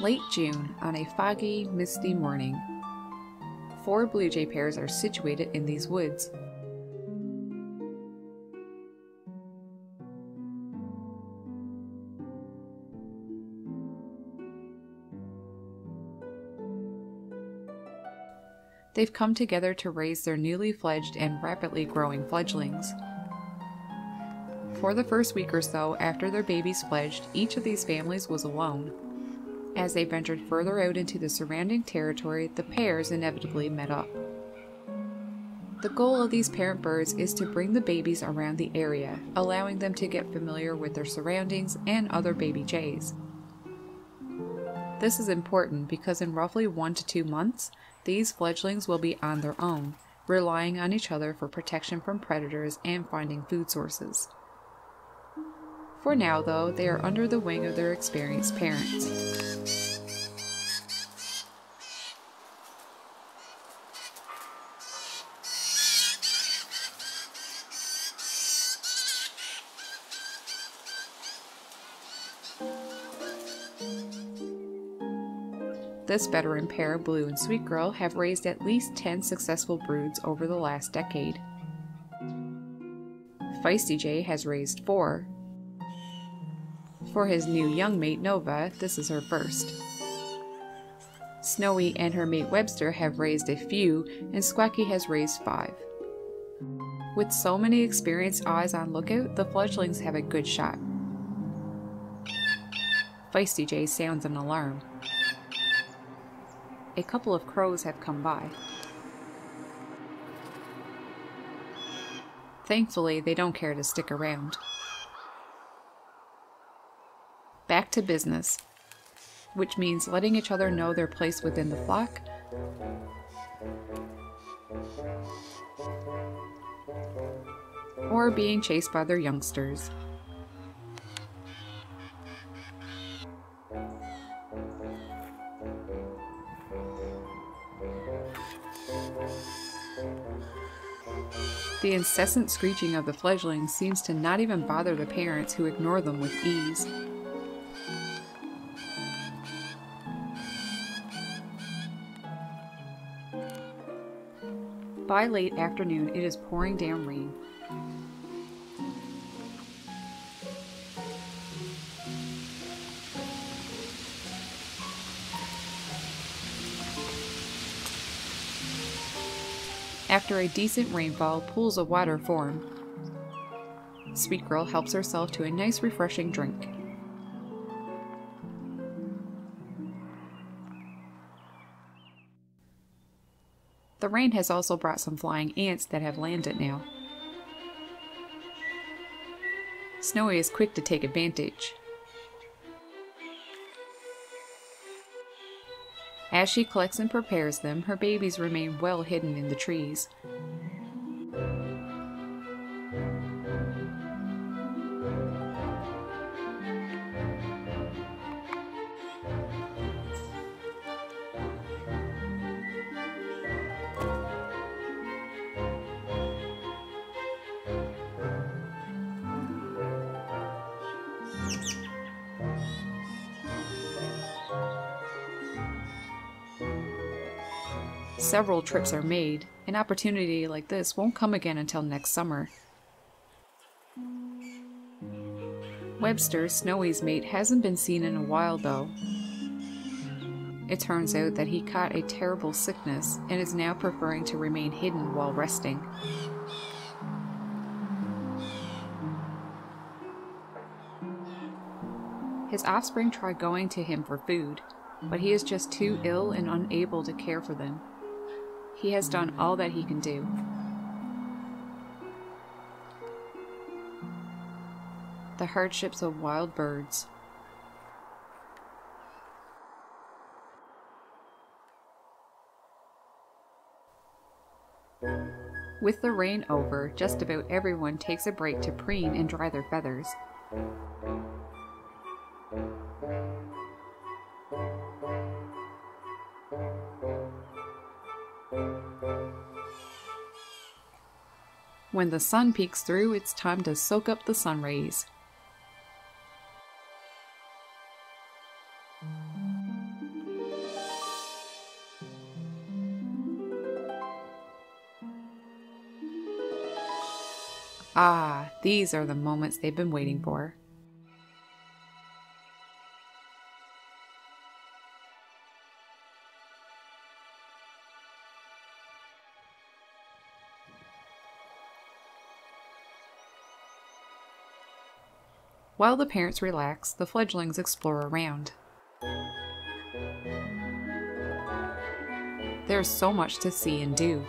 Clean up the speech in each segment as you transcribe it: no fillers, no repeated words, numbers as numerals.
late June on a foggy, misty morning. 4 blue jay pairs are situated in these woods. They've come together to raise their newly fledged and rapidly growing fledglings. For the first week or so after their babies fledged, each of these families was alone. As they ventured further out into the surrounding territory, the pairs inevitably met up. The goal of these parent birds is to bring the babies around the area, allowing them to get familiar with their surroundings and other baby jays. This is important because in roughly 1 to 2 months, these fledglings will be on their own, relying on each other for protection from predators and finding food sources. For now, though, they are under the wing of their experienced parents. This veteran pair, Blue and Sweet Girl, have raised at least 10 successful broods over the last decade. Feisty Jay has raised 4. For his new young mate, Nova, this is her first. Snowy and her mate, Webster, have raised a few, and Squawky has raised 5. With so many experienced eyes on lookout, the fledglings have a good shot. Feisty Jay sounds an alarm. A couple of crows have come by. Thankfully, they don't care to stick around. Back to business, which means letting each other know their place within the flock, or being chased by their youngsters. The incessant screeching of the fledglings seems to not even bother the parents, who ignore them with ease. By late afternoon, it is pouring down rain. After a decent rainfall, pools of water form. Sweet Girl helps herself to a nice refreshing drink. The rain has also brought some flying ants that have landed now. Snowy is quick to take advantage. As she collects and prepares them, her babies remain well hidden in the trees. Several trips are made. An opportunity like this won't come again until next summer. Webster, Snowy's mate, hasn't been seen in a while though. It turns out that he caught a terrible sickness and is now preferring to remain hidden while resting. His offspring try going to him for food, but he is just too ill and unable to care for them. He has done all that he can do. The hardships of wild birds. With the rain over, just about everyone takes a break to preen and dry their feathers. When the sun peeks through, it's time to soak up the sun rays. Ah, these are the moments they've been waiting for. While the parents relax, the fledglings explore around. There's so much to see and do.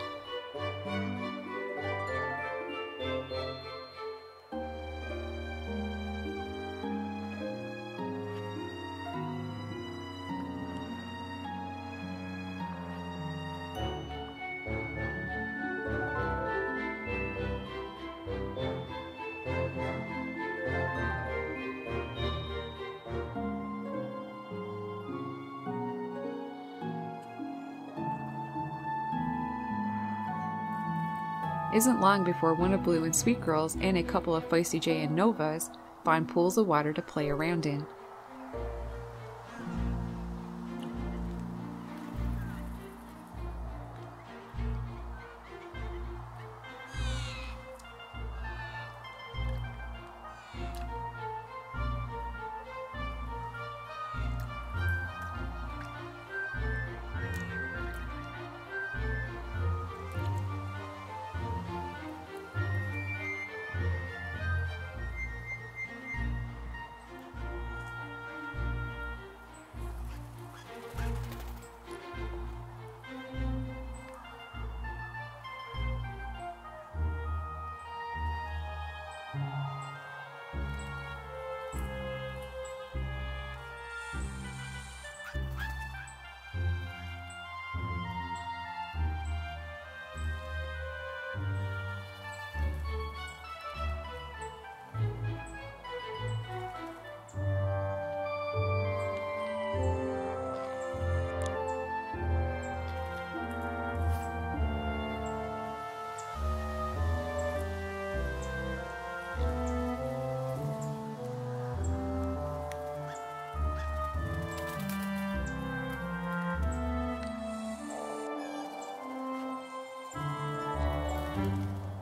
Isn't long before one of Blue and Sweet Girl's and a couple of Feisty Jay and Nova's find pools of water to play around in.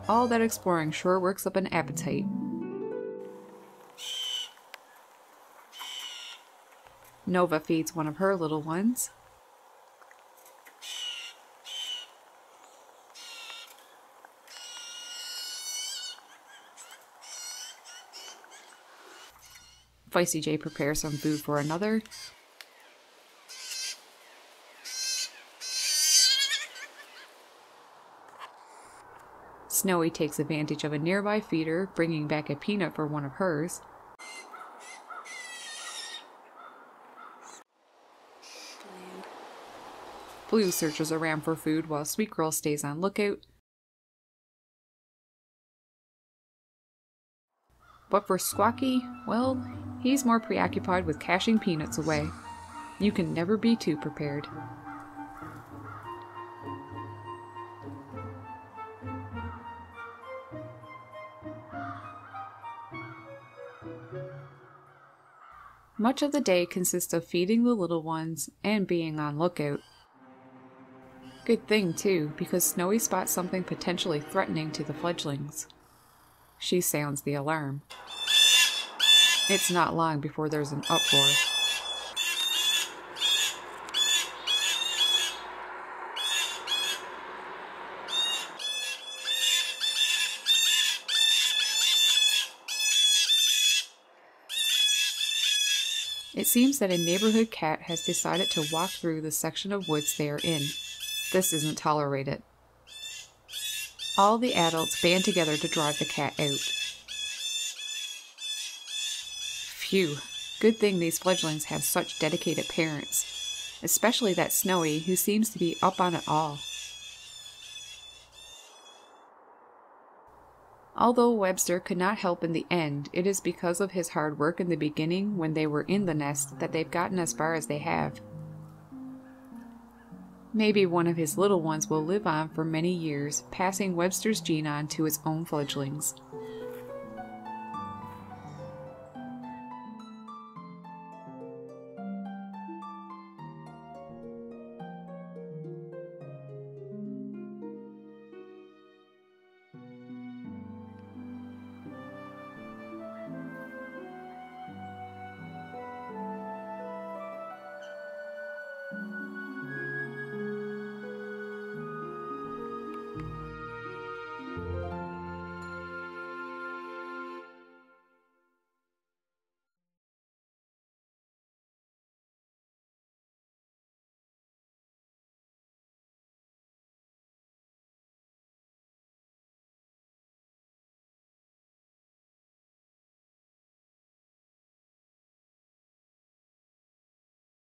All that exploring sure works up an appetite. Nova feeds one of her little ones. Feisty Jay prepares some food for another. Snowy takes advantage of a nearby feeder, bringing back a peanut for one of hers. Blue searches around for food while Sweet Girl stays on lookout. But for Squawky, well, he's more preoccupied with cashing peanuts away. You can never be too prepared. Much of the day consists of feeding the little ones and being on lookout. Good thing, too, because Snowy spots something potentially threatening to the fledglings. She sounds the alarm. It's not long before there's an uproar. It seems that a neighborhood cat has decided to walk through the section of woods they are in. This isn't tolerated. All the adults band together to drive the cat out. Phew, good thing these fledglings have such dedicated parents, especially that Snowy, who seems to be up on it all. Although Webster could not help in the end, it is because of his hard work in the beginning when they were in the nest that they've gotten as far as they have. Maybe one of his little ones will live on for many years, passing Webster's gene on to its own fledglings.